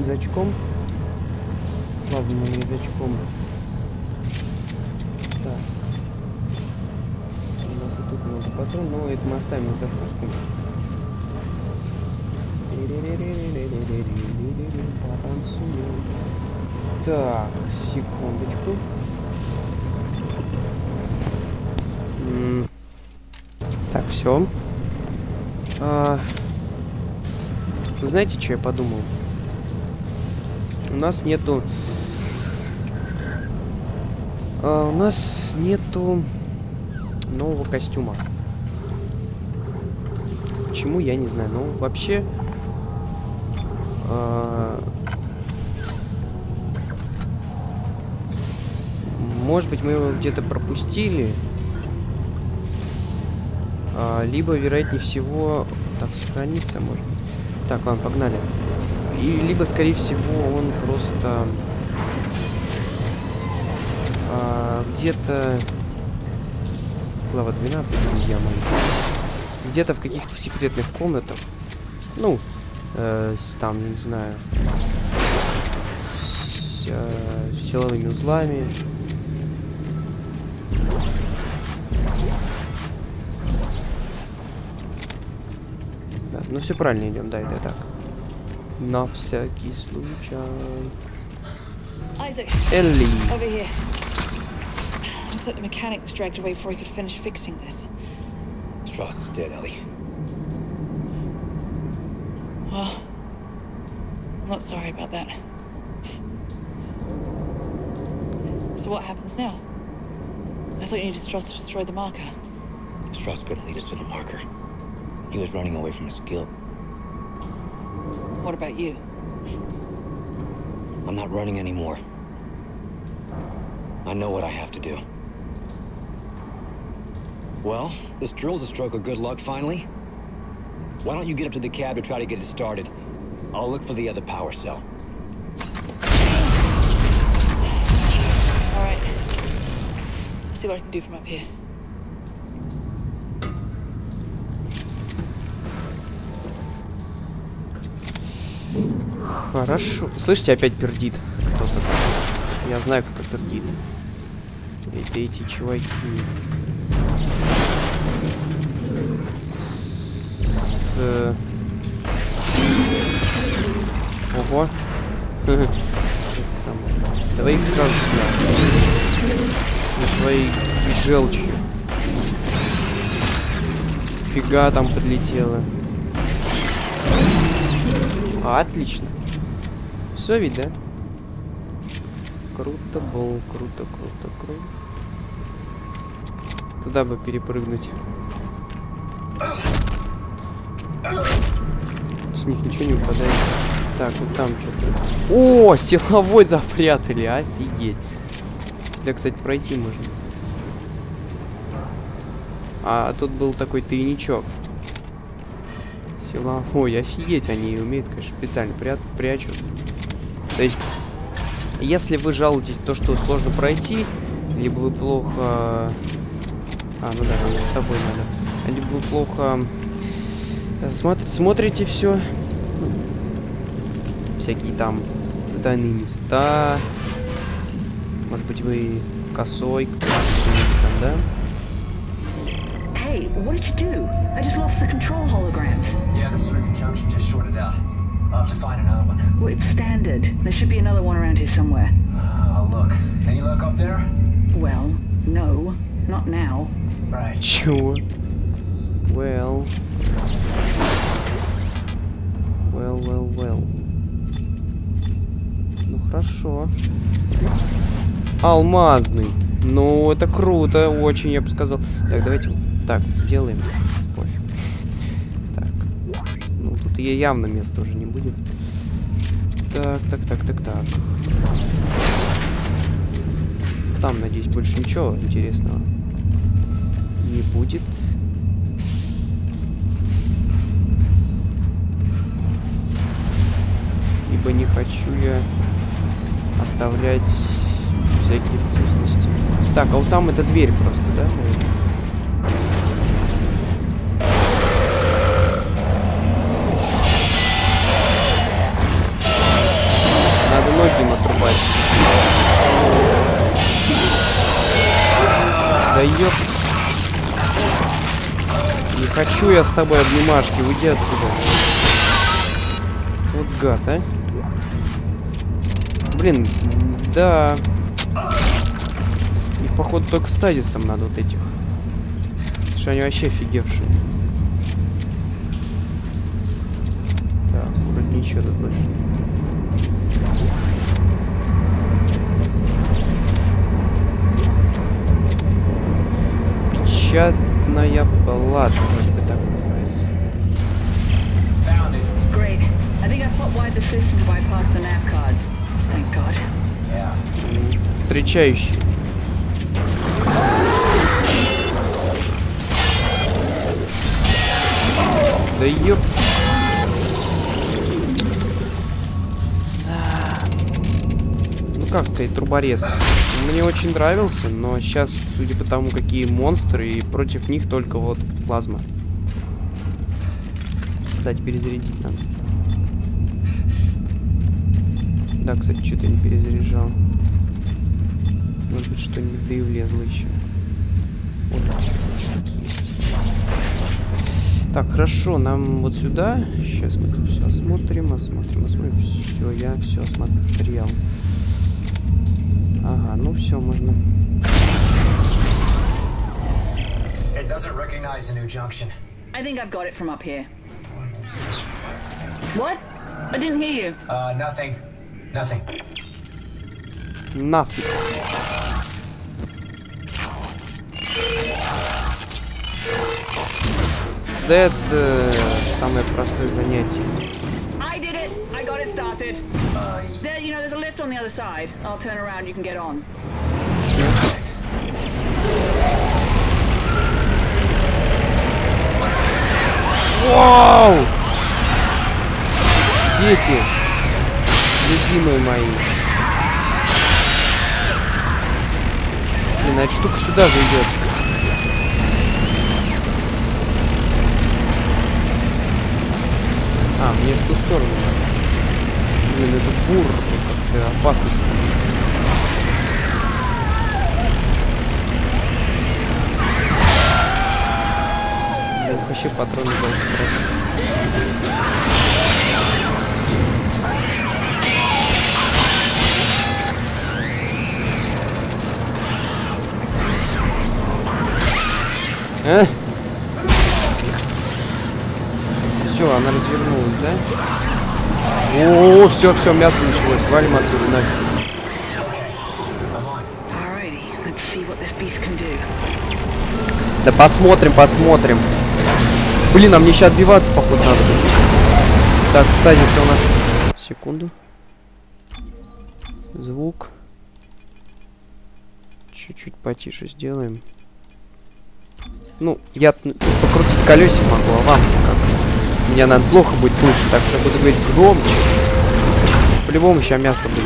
язычком. Плазменным язычком. Так. У нас тут много патрон, но это мы оставим на загрузку. Потанцуем. Так, секундочку. Так, все. Знаете, что я подумал? У нас нету... у нас нету нового костюма. Почему, я не знаю. Ну, вообще... Может быть, мы его где-то пропустили. Либо, вероятнее всего... Так, сохранится, может быть. Так, ладно, погнали. И либо, скорее всего, он просто где-то... Глава 12, друзья мои. Где-то в каких-то секретных комнатах. Ну, там, не знаю, с силовыми узлами. Ну все правильно идем, да, это так. На всякий случай. Элли. Looks like the mechanic was dragged away before he could finish fixing this. Strauss is dead, Ellie. Well, I'm not sorry about that. So what happens now? I thought you needed Strauss to destroy the marker. Strauss couldn't lead us to the marker. He was running away from his guilt. What about you? I'm not running anymore. I know what I have to do. Well, this drill's a stroke of good luck finally. Why don't you get up to the cab to try to get it started? I'll look for the other power cell. All right. See what I can do from up here. Хорошо. Слышите, опять пердит кто-то. Я знаю, кто пердит. Это эти чуваки. Ого. Это самое. Давай их сразу сюда. Со своей желчью. Фига там подлетела. Отлично. Все ведь, да? Круто было, круто, круто, круто. Туда бы перепрыгнуть. С них ничего не выпадает. Так, вот там что-то. О, силовой запрятали, офигеть. Сюда, кстати, пройти можно. А тут был такой тайничок. Силовой, офигеть, они умеют, конечно, специально прячут. То есть, если вы жалуетесь то, что сложно пройти, либо вы плохо... А, ну да, там за собой надо. Либо вы плохо смотрите все. Всякие там тайные места. Может быть, вы косой, там, да? What did you do? I just lost the control holograms. Yeah, the circuit junction just shorted out. I'll have to find another one. Well, it's standard. There should be another one around here somewhere. I'll look. Any luck up there? Well, no. Not now. Right. Sure. Well. Well, well, well. Ну хорошо. Алмазный. Ну, это круто, очень, я бы сказал. Так, давайте... Так, делаем. Пофиг. Так. Ну, тут ей явно места уже не будет. Так, так, так, так, так. Там, надеюсь, больше ничего интересного не будет. Ибо не хочу я оставлять всякие вкусности. Так, а вот там эта дверь просто, да? Да ёп. Не хочу я с тобой обнимашки. Уйди отсюда. Вот гад, а. Блин, да. Их, походу, только стазисом надо вот этих. Что они вообще офигевшие. Так, вроде ничего тут больше. Печатная палата, вроде бы так называется. Встречающий. Да ёп. Ну как сказать, труборез. Он мне очень нравился, но сейчас, судя по тому, какие монстры, и против них только вот плазма. Кстати, перезарядить надо. Да, кстати, что-то не перезаряжал. Может быть, что-нибудь да и влезло еще. Вот что-то есть. Так, хорошо, нам вот сюда. Сейчас мы тут все осмотрим, осмотрим. Все, я все осмотрел. Ага, ну все, можно. Нафиг. Это самое простое занятие. Вау! Дети, любимые мои. Блин, эта штука сюда же идет. А, мне в ту сторону. Блин, это бур. Это опасность. Блин, вообще патроны должны тратить. А? Все, она развернулась, да? О, все, все, мясо началось. Валим отсюда нафиг. Да посмотрим, посмотрим. Блин, а мне сейчас отбиваться, походу, надо. Так, стазиса у нас. Секунду. Звук. Чуть-чуть потише сделаем. Ну, я покрутить колесик могу, а вам-то как? Меня надо плохо будет слышать, так что я буду говорить громче. По-любому сейчас мясо будет.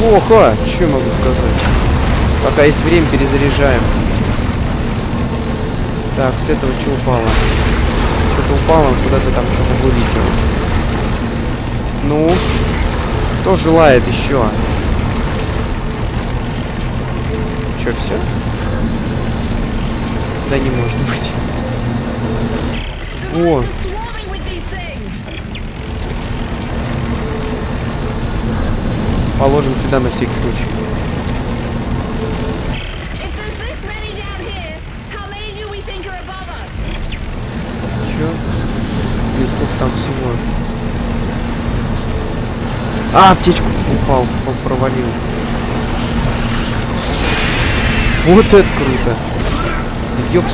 Плохо! Что я могу сказать? Пока есть время, перезаряжаем. Так, с этого что упало? Что-то упало, куда-то там что-то вылетело. Ну, кто желает еще? Чё, все? Да не может быть. О! Положим сюда на всякий случай. Чё? И сколько там всего? А, аптечку упал, провалил. Вот это круто. Ёпс.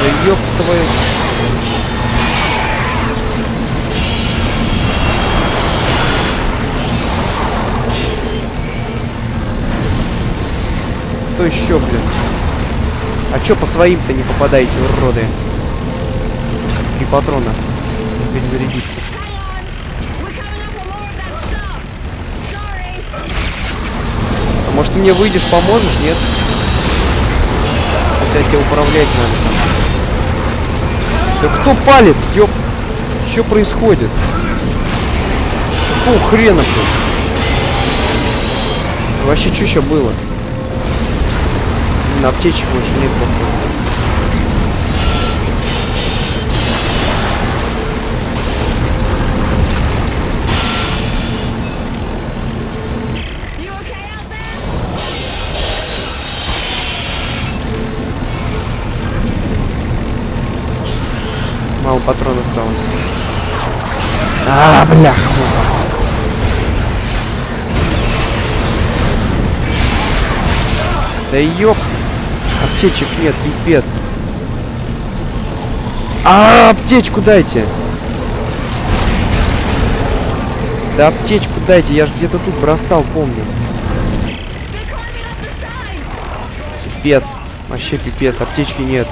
Да ёп твою. Кто еще, блин? А чё по своим-то не попадаете, уроды? Три патрона. Перезарядиться. Может, ты мне выйдешь, поможешь, нет? кстати, управлять надо. Да кто палит? Ёп. Что происходит? Какого хрена тут? Вообще, что еще было? На аптечку больше нет, похоже. Мало патрон осталось. А, бляха. Да ёп. Аптечек нет, пипец. А, аптечку дайте. Да аптечку дайте, я же где-то тут бросал, помню. Пипец. Вообще пипец, аптечки нет.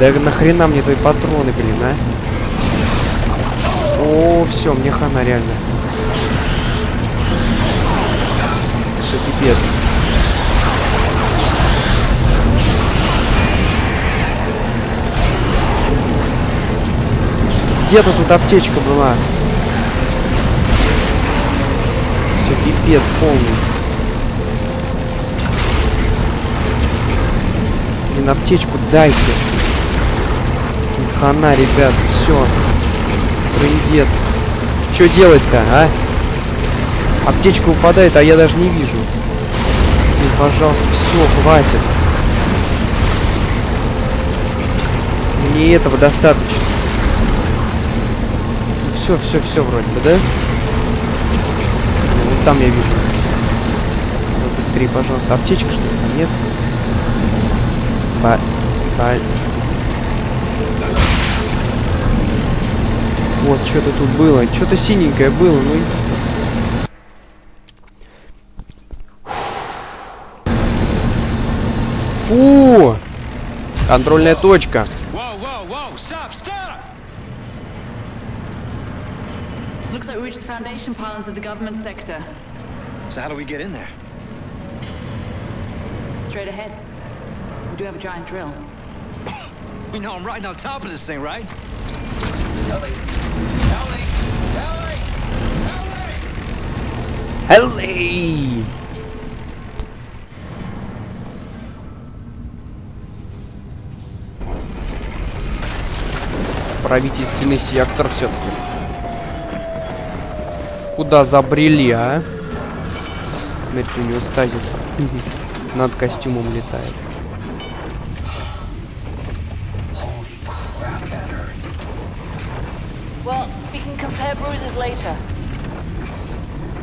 Да нахрена мне твои патроны, блин, а? О, все, мне хана реально. Что пипец. Где-то тут аптечка была. Все пипец полный. Блин, аптечку дайте. Хана, ребят, все. Трындец. Что делать-то, а? Аптечка упадает, а я даже не вижу. Блин, пожалуйста, все, хватит. Мне этого достаточно. Ну, все, вроде бы, да? Ну, вот там я вижу. Ну, быстрее, пожалуйста. Аптечка, что ли, там нет? Вот, что-то тут было. Что-то синенькое было, ну и... Фу! Контрольная точка. Элли! Правительственный сектор все-таки. Куда забрели, а? Смотрите, у него стазис над костюмом летает.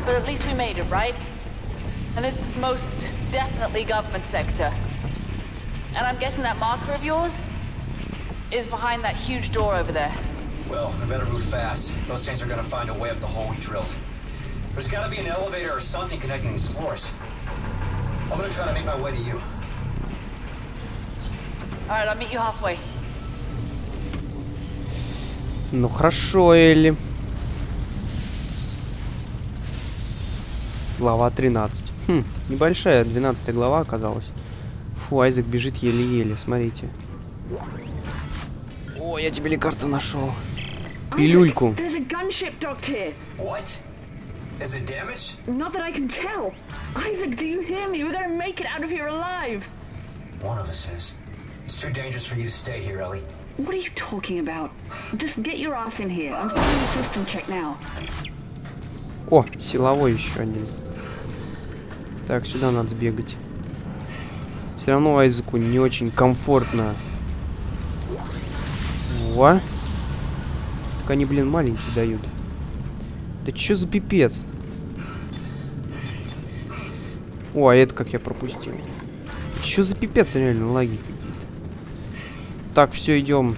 But at least we made it, right? And this is most definitely government sector. And I'm guessing that marker of yours is behind that huge door over there. Well, I better move fast. Those things are gonna find a way up the hole we drilled. There's gotta be an elevator or something connecting these floors. I'm gonna try to make my way to you. All right, I'll meet you halfway. Ну хорошо, Элли. Глава 13. Хм, небольшая 12 глава оказалась. Фу, Айзек бежит еле-еле, смотрите. О, я тебе лекарство нашел. Пилюльку. О, силовой еще один. Так, сюда надо сбегать. Все равно Айзеку не очень комфортно. Во. Так они, блин, маленькие дают. Да чё за пипец? О, а это как я пропустил. Чё за пипец, реально, лаги какие-то. Так, все, идем.